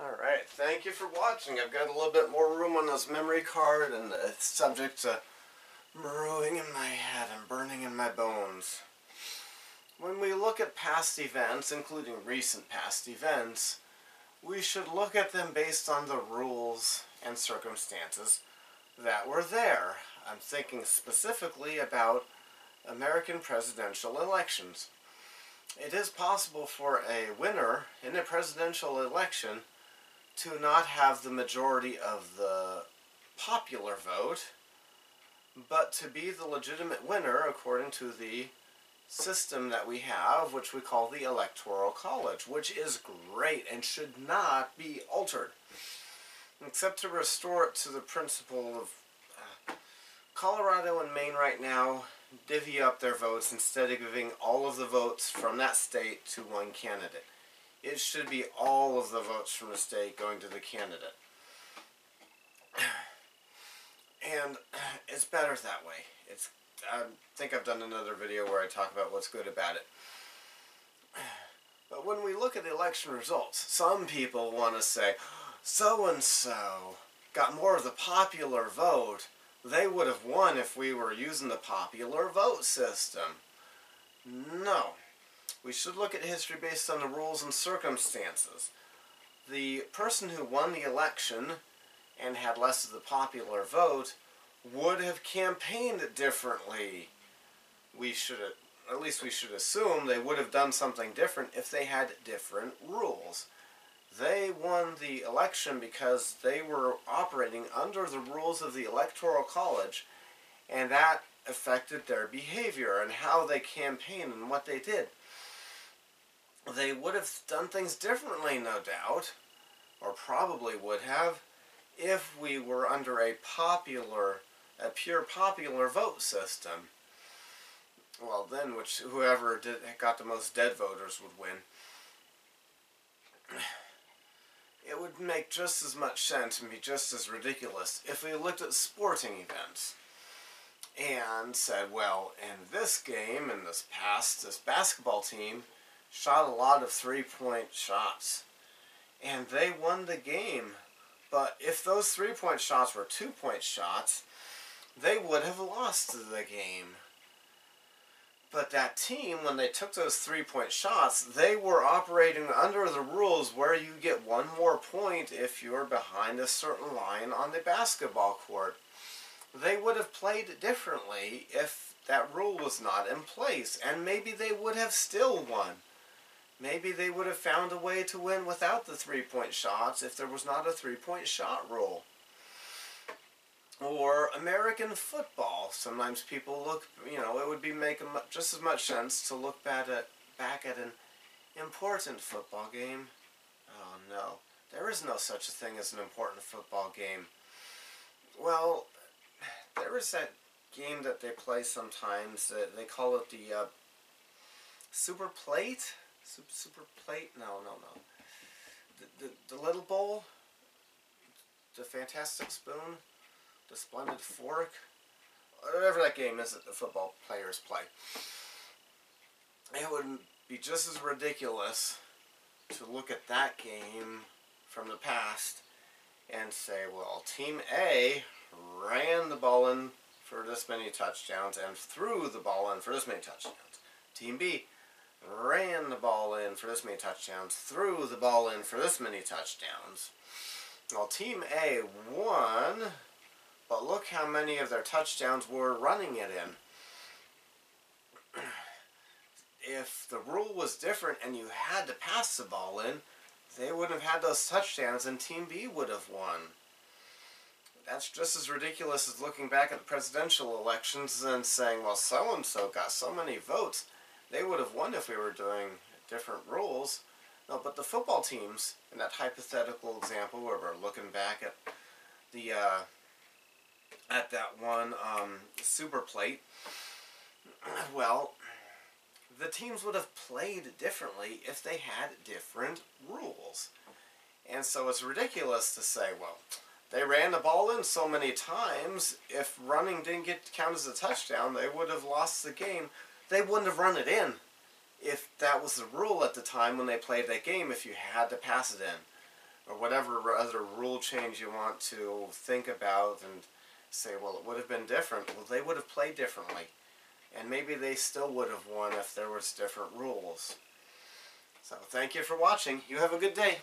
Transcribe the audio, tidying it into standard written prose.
Alright, thank you for watching. I've got a little bit more room on this memory card, and it's subject to brewing in my head and burning in my bones. When we look at past events, including recent past events, we should look at them based on the rules and circumstances that were there. I'm thinking specifically about American presidential elections. It is possible for a winner in a presidential election to not have the majority of the popular vote, but to be the legitimate winner according to the system that we have, which we call the Electoral College, which is great and should not be altered, except to restore it to the principle of Colorado and Maine right now divvy up their votes instead of giving all of the votes from that state to one candidate. It should be all of the votes from the state going to the candidate. And it's better that way. I think I've done another video where I talk about what's good about it. But when we look at the election results, some people want to say, so-and-so got more of the popular vote. They would have won if we were using the popular vote system. No. We should look at history based on the rules and circumstances. The person who won the election and had less of the popular vote would have campaigned differently. At least we should assume they would have done something different if they had different rules. They won the election because they were operating under the rules of the Electoral College, and that affected their behavior and how they campaigned and what they did. They would have done things differently, no doubt, or probably would have, if we were under a pure popular vote system. Well, then, whoever got the most dead voters would win. It would make just as much sense and be just as ridiculous if we looked at sporting events and said, well, in this game, in this past, this basketball team shot a lot of three-point shots, and they won the game. But if those three-point shots were two-point shots, they would have lost the game. But that team, when they took those three-point shots, they were operating under the rules where you get one more point if you're behind a certain line on the basketball court. They would have played differently if that rule was not in place, and maybe they would have still won. Maybe they would have found a way to win without the three-point shots if there was not a three-point shot rule. Or American football. Sometimes people look, it would be making just as much sense to look back at an important football game. Oh no, there is no such a thing as an important football game. Well, there is that game that they play sometimes that they call it the Super Plate. Super Plate? No. The Little Bowl? The Fantastic Spoon? The Splendid Fork? Whatever that game is that the football players play. It would be just as ridiculous to look at that game from the past and say, well, Team A ran the ball in for this many touchdowns and threw the ball in for this many touchdowns. Team B ran the ball in for this many touchdowns, threw the ball in for this many touchdowns. Well, Team A won, but look how many of their touchdowns were running it in. If the rule was different and you had to pass the ball in, they wouldn't have had those touchdowns and Team B would have won. That's just as ridiculous as looking back at the presidential elections and saying, well, so-and-so got so many votes, they would have won if we were doing different rules. No, but the football teams, in that hypothetical example where we're looking back at the at that one Super Plate, well, the teams would have played differently if they had different rules. And so it's ridiculous to say, well, they ran the ball in so many times, if running didn't get counted as a touchdown, they would have lost the game. They wouldn't have run it in if that was the rule at the time when they played that game, if you had to pass it in. or whatever other rule change you want to think about and say, well, it would have been different. Well, they would have played differently. And maybe they still would have won if there was different rules. So thank you for watching. You have a good day.